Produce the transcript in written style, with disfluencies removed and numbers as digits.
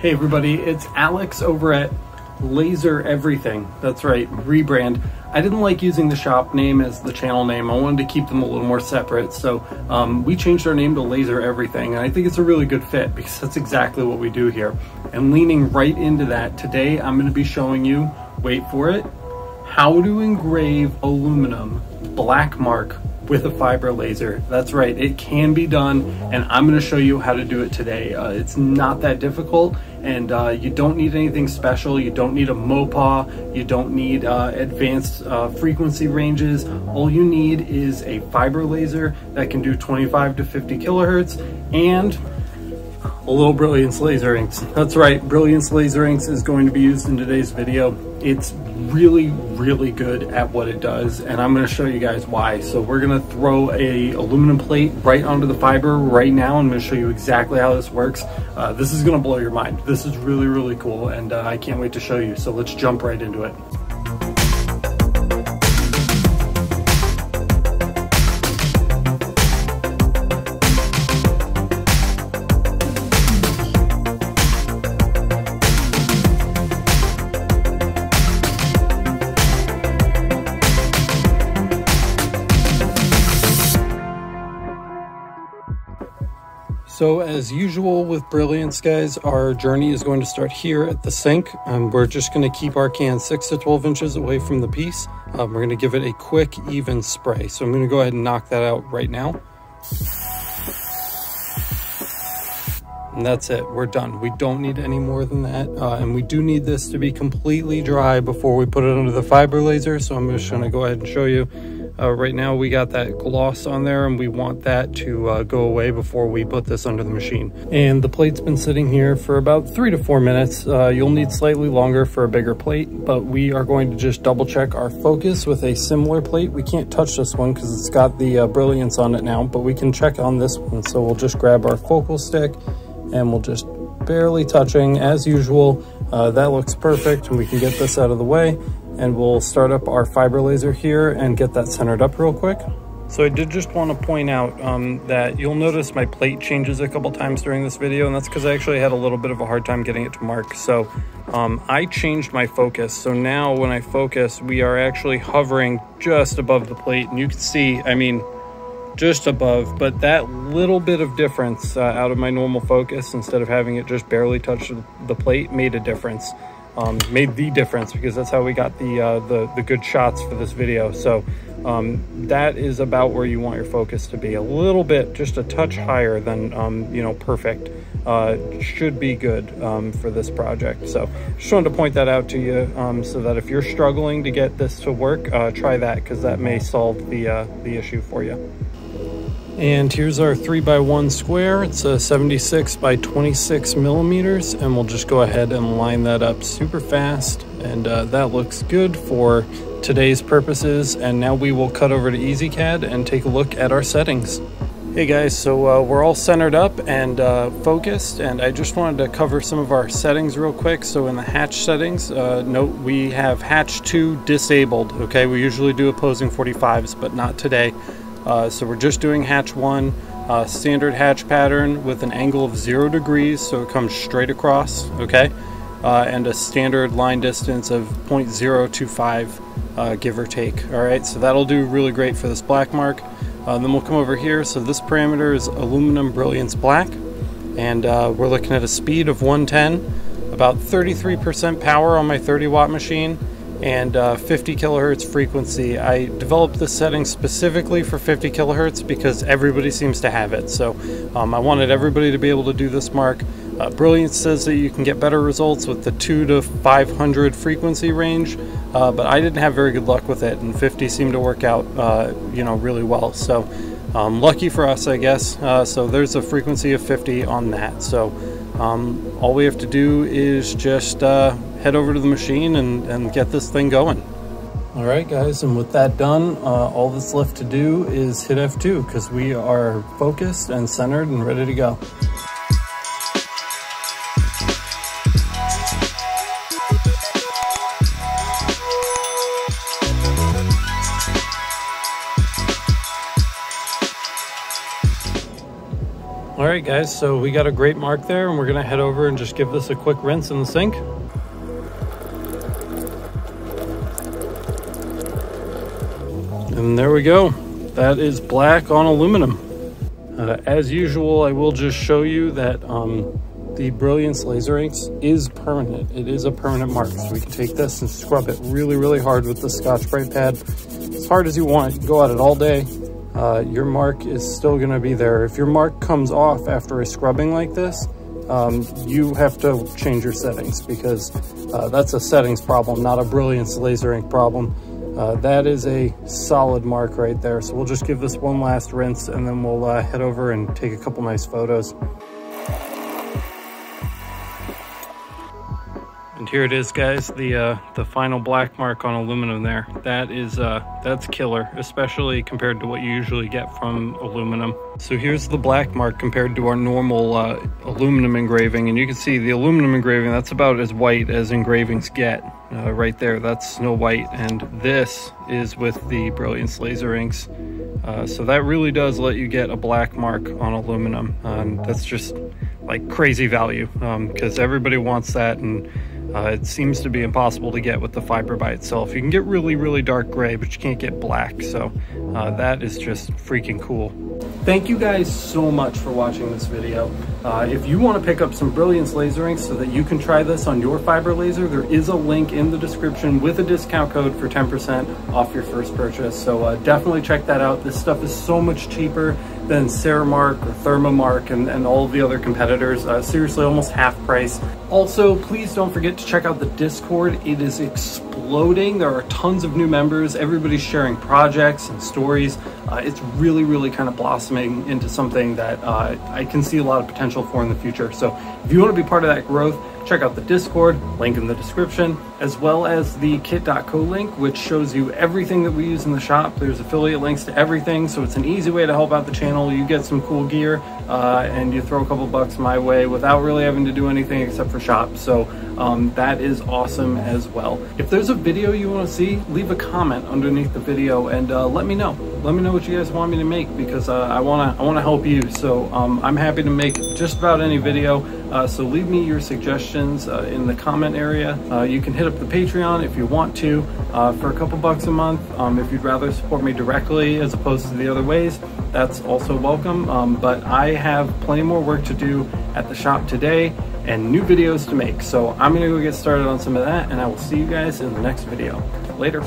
Hey everybody, it's Alex over at Laser Everything. That's right, rebrand. I didn't like using the shop name as the channel name. I wanted to keep them a little more separate, so we changed our name to Laser Everything, and I think it's a really good fit because that's exactly what we do here. And leaning right into that, today I'm going to be showing you, wait for it, how to engrave aluminum black mark with a fiber laser. That's right, it can be done, and I'm going to show you how to do it today. It's not that difficult, and you don't need anything special. You don't need a MOPA, you don't need advanced frequency ranges. All you need is a fiber laser that can do 25 to 50 kilohertz and a little Brilliance Laser Inks. That's right, Brilliance Laser Inks is going to be used in today's video. It's really good at what it does, and I'm going to show you guys why. So we're going to throw a aluminum plate right onto the fiber right now. I'm going to show you exactly how this works. This is going to blow your mind. This is really cool, and I can't wait to show you. So let's jump right into it. So as usual with Brilliance, guys, our journey is going to start here at the sink. We're just going to keep our can 6 to 12 inches away from the piece. We're going to give it a quick, even spray. So I'm going to go ahead and knock that out right now. And that's it. We're done. We don't need any more than that. And we do need this to be completely dry before we put it under the fiber laser. So I'm just going to go ahead and show you. Right now we got that gloss on there, and we want that to go away before we put this under the machine. And the plate's been sitting here for about 3 to 4 minutes. You'll need slightly longer for a bigger plate, but we are going to just double check our focus with a similar plate. We can't touch this one because it's got the Brilliance on it now, but we can check on this one. So we'll just grab our focal stick and we'll just barely touching as usual. That looks perfect, and we can get this out of the way. And we'll start up our fiber laser here and get that centered up real quick. So I did just want to point out that you'll notice my plate changes a couple times during this video, and that's because I actually had a little bit of a hard time getting it to mark. So I changed my focus. So now when I focus, we are actually hovering just above the plate, and you can see, I mean, just above, but that little bit of difference out of my normal focus, instead of having it just barely touch the plate, made a difference. Made the difference, because that's how we got the good shots for this video. So that is about where you want your focus to be, a little bit, just a touch higher than you know, perfect. Should be good for this project. So just wanted to point that out to you, so that if you're struggling to get this to work, try that, because that may solve the issue for you. And here's our 3x1 square. It's a 76 by 26 millimeters, and we'll just go ahead and line that up super fast. And that looks good for today's purposes. And now we will cut over to EasyCAD and take a look at our settings. Hey guys, so we're all centered up and focused, and I just wanted to cover some of our settings real quick. So in the hatch settings, note we have hatch 2 disabled, okay? We usually do opposing 45s, but not today. So we're just doing hatch 1, standard hatch pattern with an angle of 0 degrees, so it comes straight across, okay? And a standard line distance of 0.025, give or take, all right? So that'll do really great for this black mark. Then we'll come over here. So this parameter is aluminum Brilliance black, and we're looking at a speed of 110, about 33% power on my 30-watt machine, and 50 kilohertz frequency. I developed this setting specifically for 50 kilohertz because everybody seems to have it. So I wanted everybody to be able to do this mark. Brilliance says that you can get better results with the 2 to 500 frequency range, but I didn't have very good luck with it, and 50 seemed to work out you know, really well. So lucky for us, I guess. So there's a frequency of 50 on that. So all we have to do is just head over to the machine and get this thing going. All right guys, and with that done, all that's left to do is hit F2, because we are focused and centered and ready to go. All right guys, so we got a great mark there and we're gonna head over and just give this a quick rinse in the sink. And there we go. That is black on aluminum. As usual, I will just show you that the Brilliance Laser Inks is permanent. It is a permanent mark. So we can take this and scrub it really, really hard with the Scotch-Brite pad. As hard as you want. You can go at it all day. Your mark is still going to be there. If your mark comes off after a scrubbing like this, you have to change your settings because that's a settings problem, not a Brilliance Laser Ink problem. That is a solid mark right there. So we'll just give this one last rinse and then we'll head over and take a couple nice photos. And here it is guys, the final black mark on aluminum there. That is, that's killer, especially compared to what you usually get from aluminum. So here's the black mark compared to our normal aluminum engraving. And you can see the aluminum engraving, that's about as white as engravings get right there. That's Snow White. And this is with the Brilliance Laser Inks. So that really does let you get a black mark on aluminum. That's just like crazy value because everybody wants that. And it seems to be impossible to get with the fiber by itself. You can get really, really dark gray, but you can't get black. So that is just freaking cool. Thank you guys so much for watching this video. If you want to pick up some Brilliance Laser Inks so that you can try this on your fiber laser, there is a link in the description with a discount code for 10% off your first purchase. So definitely check that out. This stuff is so much cheaper than Sermark or ThermaMark and all of the other competitors. Seriously, almost half price. Also, please don't forget to check out the Discord. It is exploding. There are tons of new members. Everybody's sharing projects and stories. It's really, really kind of blossoming into something that I can see a lot of potential for in the future. So if you want to be part of that growth, check out the Discord, link in the description, as well as the kit.co link, which shows you everything that we use in the shop. There's affiliate links to everything, so it's an easy way to help out the channel. You get some cool gear, and you throw a couple bucks my way without really having to do anything except for shop. So that is awesome as well. If there's a video you want to see, leave a comment underneath the video and let me know. Let me know what you guys want me to make because I wanna help you. So I'm happy to make just about any video. So leave me your suggestions in the comment area. You can hit up the Patreon if you want to for a couple bucks a month. If you'd rather support me directly as opposed to the other ways, that's also welcome. But I have plenty more work to do at the shop today and new videos to make. So I'm gonna go get started on some of that and I will see you guys in the next video. Later.